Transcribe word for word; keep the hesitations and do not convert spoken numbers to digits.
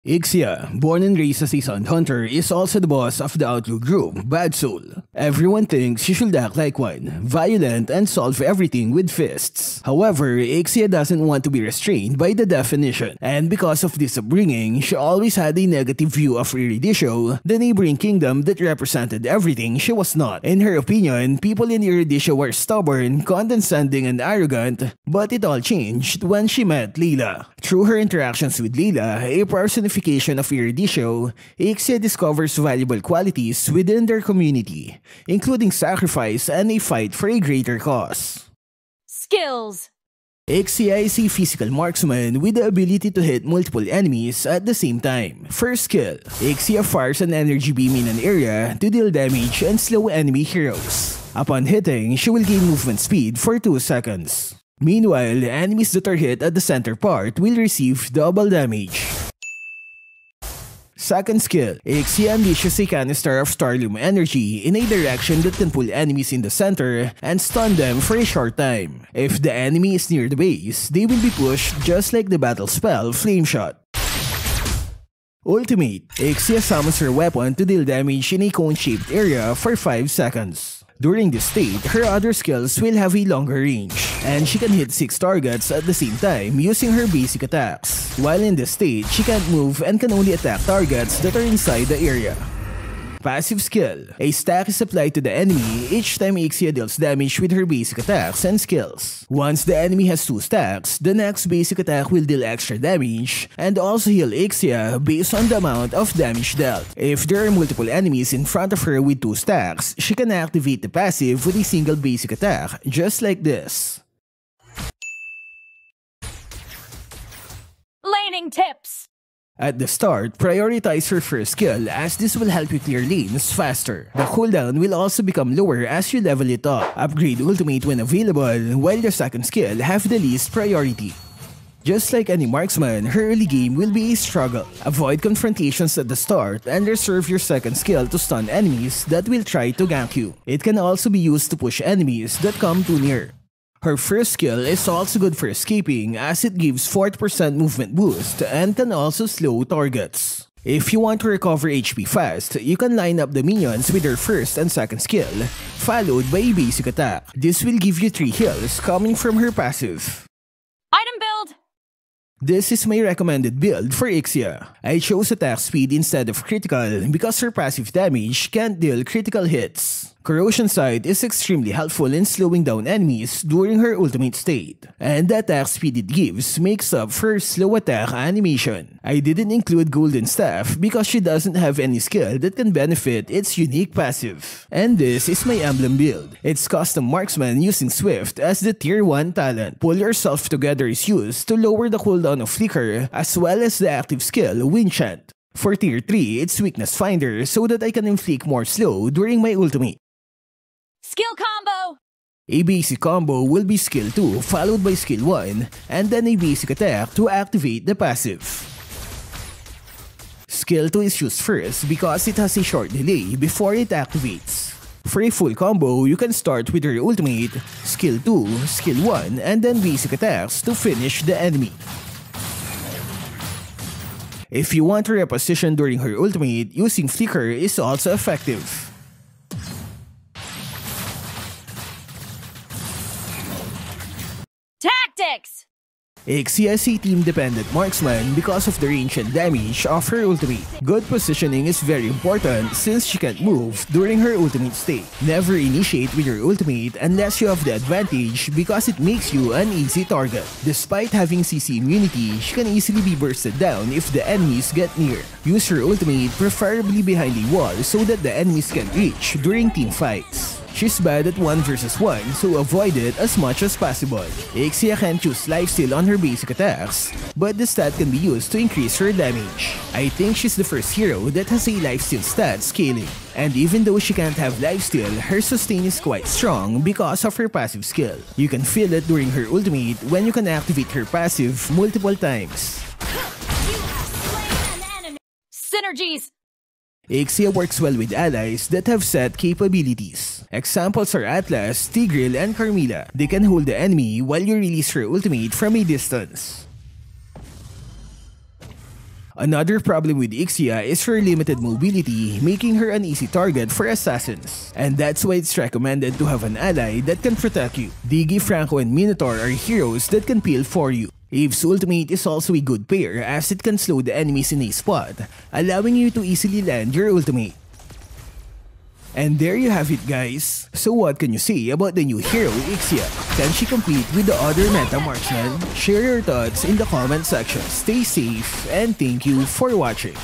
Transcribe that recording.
Ixia, born and raised as a Sun Hunter, is also the boss of the Outlook Group, Bad Soul. Everyone thinks she should act like one, violent and solve everything with fists. However, Ixia doesn't want to be restrained by the definition, and because of this upbringing, she always had a negative view of Irridicio, the neighboring kingdom that represented everything she was not. In her opinion, people in Irridicio were stubborn, condescending, and arrogant, but it all changed when she met Lila. Through her interactions with Lila, a person of Eurydicio, Ixia discovers valuable qualities within their community, including sacrifice and a fight for a greater cause. Skills. Ixia is a physical marksman with the ability to hit multiple enemies at the same time. First skill, Ixia fires an energy beam in an area to deal damage and slow enemy heroes. Upon hitting, she will gain movement speed for two seconds. Meanwhile, enemies that are hit at the center part will receive double damage. Second skill, Ixia unleashes a canister of Starloom energy in a direction that can pull enemies in the center and stun them for a short time. If the enemy is near the base, they will be pushed just like the battle spell Flameshot. Ultimate, Ixia summons her weapon to deal damage in a cone-shaped area for five seconds. During this state, her other skills will have a longer range, and she can hit six targets at the same time using her basic attacks. While in this state, she can't move and can only attack targets that are inside the area. Passive skill. A stack is applied to the enemy each time Ixia deals damage with her basic attacks and skills. Once the enemy has two stacks, the next basic attack will deal extra damage and also heal Ixia based on the amount of damage dealt. If there are multiple enemies in front of her with two stacks, she can activate the passive with a single basic attack, just like this. Laning tips. At the start, prioritize your first skill as this will help you clear lanes faster. The cooldown will also become lower as you level it up. Upgrade ultimate when available, while your second skill have the least priority. Just like any marksman, her early game will be a struggle. Avoid confrontations at the start and reserve your second skill to stun enemies that will try to gank you. It can also be used to push enemies that come too near. Her first skill is also good for escaping as it gives forty percent movement boost and can also slow targets. If you want to recover H P fast, you can line up the minions with her first and second skill, followed by a basic attack. This will give you three heals coming from her passive. Item build! This is my recommended build for Ixia. I chose attack speed instead of critical because her passive damage can't deal critical hits. Corrosion Sight is extremely helpful in slowing down enemies during her ultimate state, and the attack speed it gives makes up for her slow attack animation. I didn't include Golden Staff because she doesn't have any skill that can benefit its unique passive. And this is my emblem build. It's custom marksman using Swift as the tier one talent. Pull yourself together is used to lower the cooldown of Flicker as well as the active skill Windchant. For tier three, it's Weakness Finder so that I can inflict more slow during my ultimate. Skill combo! A basic combo will be skill two followed by skill one and then a basic attack to activate the passive. Skill two is used first because it has a short delay before it activates. For a full combo, you can start with your ultimate, skill two, skill one, and then basic attacks to finish the enemy. If you want to reposition during her ultimate, using Flicker is also effective. Ixia is a team-dependent marksman because of the range and damage of her ultimate. Good positioning is very important since she can't move during her ultimate state. Never initiate with your ultimate unless you have the advantage because it makes you an easy target. Despite having C C immunity, she can easily be bursted down if the enemies get near. Use her ultimate preferably behind a wall so that the enemies can't reach during team fights. She's bad at one versus one, so avoid it as much as possible. Ixia can choose lifesteal on her basic attacks, but the stat can be used to increase her damage. I think she's the first hero that has a lifesteal stat scaling. And even though she can't have lifesteal, her sustain is quite strong because of her passive skill. You can feel it during her ultimate when you can activate her passive multiple times. You have slain an enemy. Synergies! Ixia works well with allies that have set capabilities. Examples are Atlas, Tigreal, and Carmilla. They can hold the enemy while you release her ultimate from a distance. Another problem with Ixia is her limited mobility, making her an easy target for assassins. And that's why it's recommended to have an ally that can protect you. Diggy, Franco, and Minotaur are heroes that can peel for you. Eve's ultimate is also a good pair as it can slow the enemies in a spot, allowing you to easily land your ultimate. And there you have it, guys. So what can you say about the new hero Ixia? Can she compete with the other meta marksmen? Share your thoughts in the comment section. Stay safe and thank you for watching.